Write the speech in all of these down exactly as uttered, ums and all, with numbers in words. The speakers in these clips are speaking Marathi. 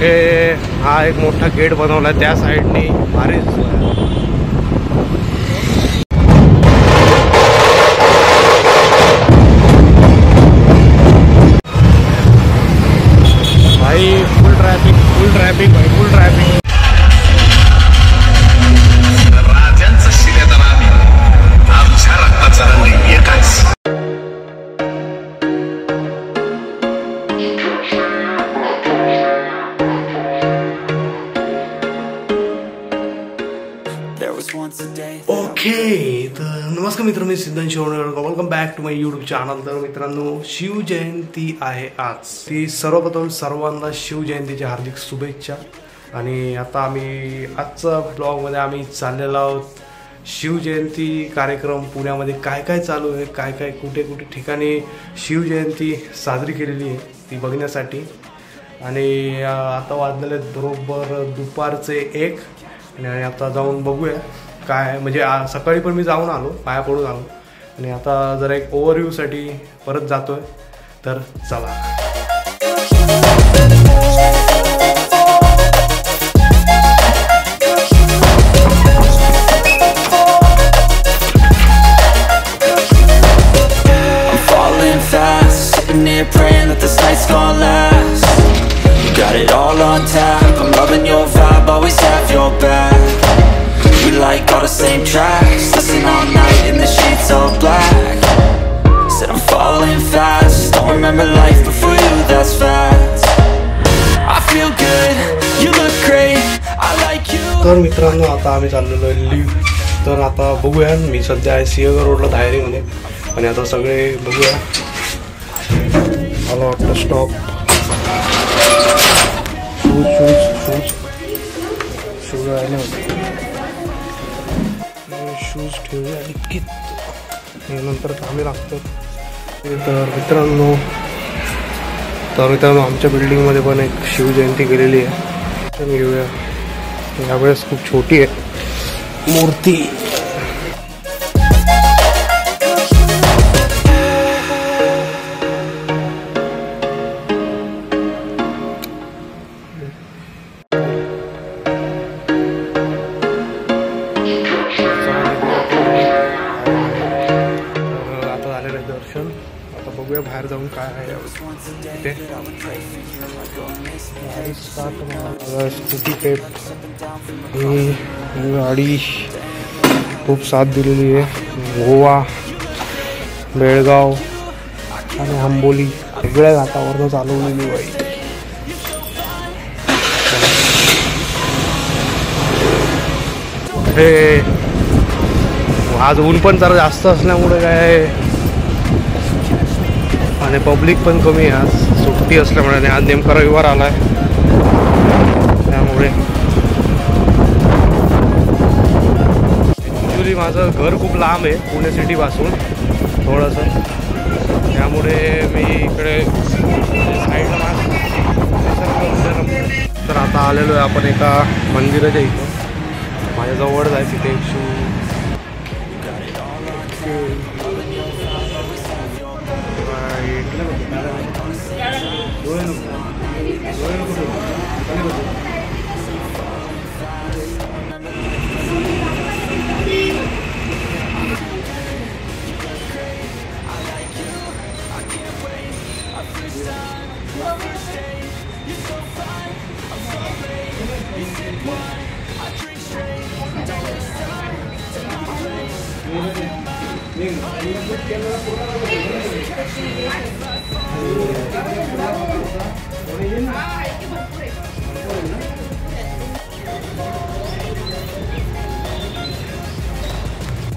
इथे हा एक मोठा गेट बनवला, त्या साइडनी भारी भाई फुल ट्रैफिक फुल ट्रैफिक भाई फुल ट्रैफिक ओके. तर नमस्कार मित्र, मी Siddhant Shivane, welcome back to my YouTube channel. तर मित्रांनो, शिवजयंती आहे आज. ती सर्वप्रथम सर्वांना शिवजयंतीच्या हार्दिक शुभेच्छा. आणि आता आम्ही आजचा ब्लॉगमध्ये आम्ही चाललेलो आहोत शिवजयंती कार्यक्रम पुण्यामध्ये काय काय चालू आहे, काय काय कुठे कुठे ठिकाणी शिवजयंती साजरी केलेली आहे ती बघण्यासाठी. आणि आता वाजलेले बरोबर दुपारचे एक. आणि आता जाऊन बघूया काय, म्हणजे सकाळी पण मी जाऊन आलो, पाया पडून आलो. आणि आता जरा एक ओव्हरव्ह्यूसाठी परत जातो आहे. तर चला. Same tracks, listen all night in the sheets all black. Said I'm falling fast, don't remember life before you, that's fact. I feel good, you look great, I like you. तर मित्रांनो, आता आम्ही चाललेलो आहे लिव्ह. तर आता बघूया, मी सध्या आहे सिंहगड रोडला धायरी मध्ये. आणि आता सगळे बघूया. मला वाटतं stop shoes shoes shoes shoes आले होते शूज ठेवले आणि किती नंतर थांबे लागतो. तर मित्रांनो तर मित्रांनो आमच्या बिल्डिंगमध्ये पण एक शिवजयंती केलेली आहे. तर घेऊया, यावेळेस खूप छोटी आहे मूर्ती. आता बघूया बाहेर जाऊन काय आहे. स्कूटी पेप ही गाडी खूप साथ दिलेली आहे. गोवा, बेळगाव आणि आंबोली सगळ्या घाटावरनं चालवलेली आहे. हे आज ऊन पण जरा जास्त असल्यामुळे काय, आणि पब्लिक पण कमी आहे आज, सुट्टी असल्यामुळे. आणि आज नेमका रविवार आला आहे त्यामुळे. ॲक्च्युली माझं घर खूप लांब आहे पुणे सिटीपासून थोडंसं, त्यामुळे मी इकडे साईडला माझं. तर आता आलेलो आहे आपण एका मंदिराच्या इथं, माझ्याजवळ जायचं तिथे शू I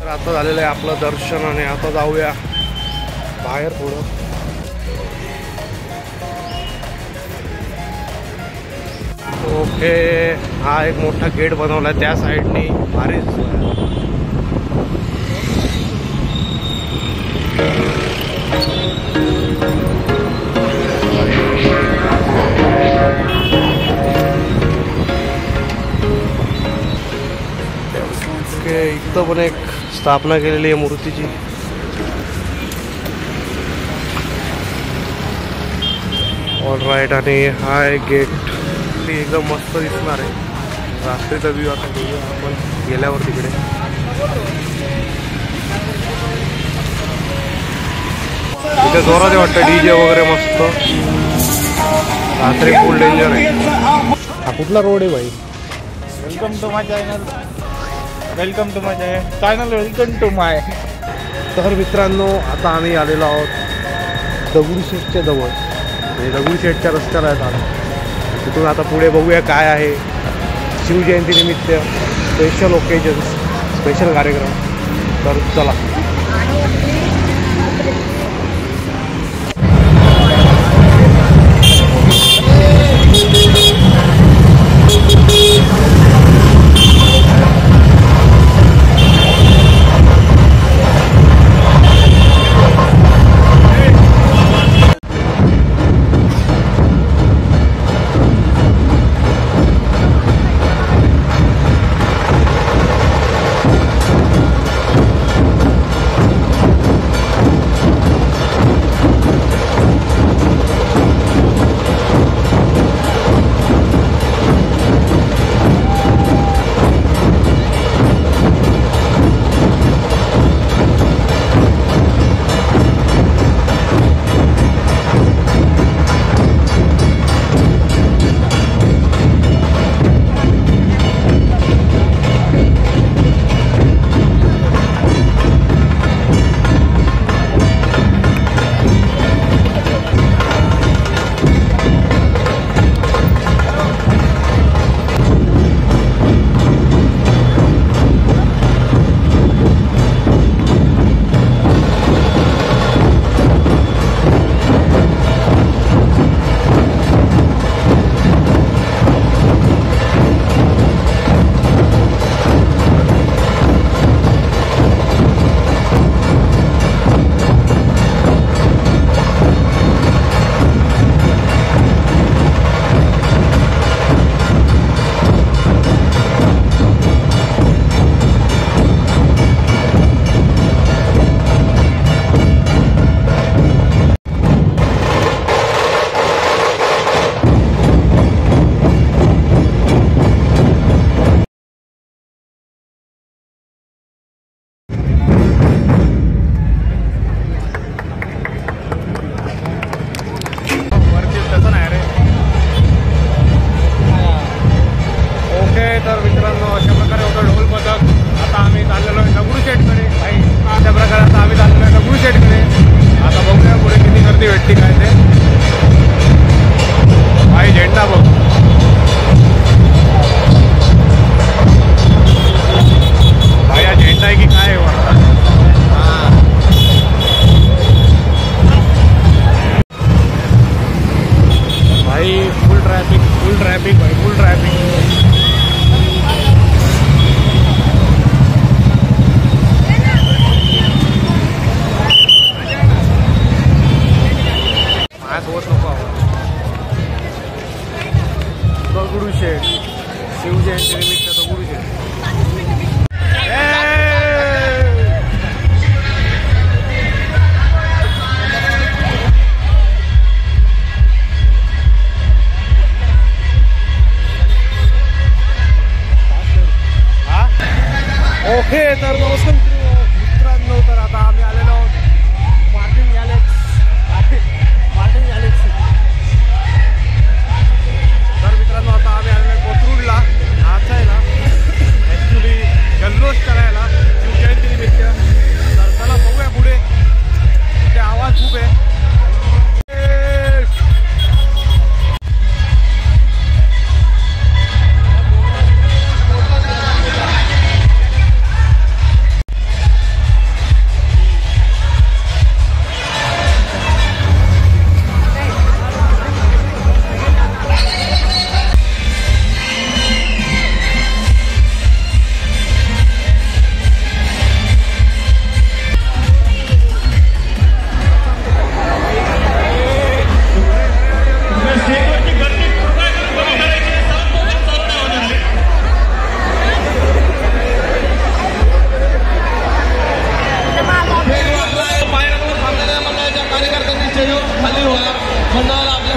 तर आता झालेलं आहे आपलं दर्शन. आणि आता जाऊया बाहेर थोडं. ओके, हा एक मोठा गेट बनवला त्या साईडनी भारीच. इथं पण एक स्थापना केलेली आहे मूर्तीची. All right. आणि हा गेट रात्री एकदम मस्त दिसणार आहे। रात्रीचा व्ह्यू आता बघूया आपण गेल्यावर तिकडे। इथे जोरात वाटतं डीजे वगैरे मस्त। रात्री फुल डेंजर आहे। हा कुठला रोड आहे भाई? Welcome to my channel, welcome to my channel, welcome to my. तर मित्रांनो आता आम्ही आलेलो आहोत दगडूशेठच्या जवळ, म्हणजे दगडूशेठच्या रस्त्याला आहोत। तिथून आता पुढे बघूया काय आहे। शिवजयंती निमित्त स्पेशल ओकेजन, स्पेशल कार्यक्रम। तर चला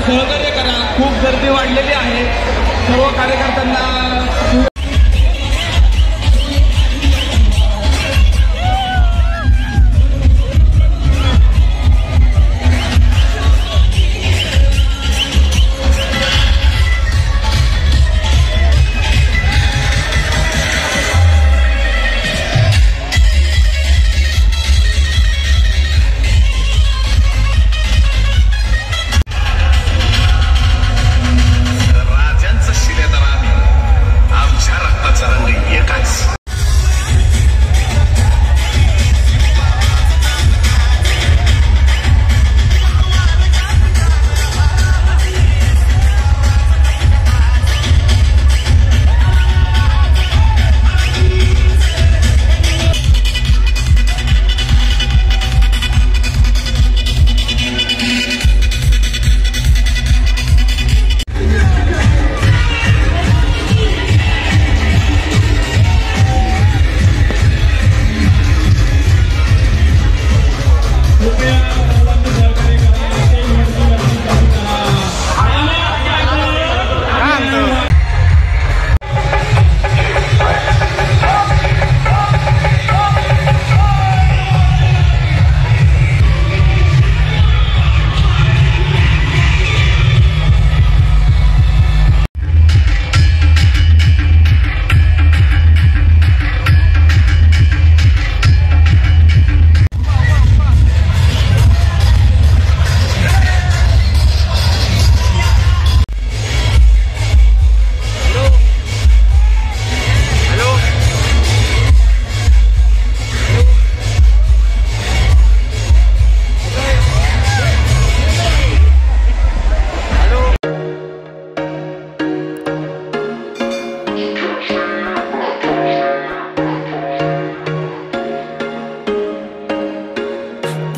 सहकार्य करा, खूप गर्दी वाढलेली आहे। सर्व कार्यकर्त्यांना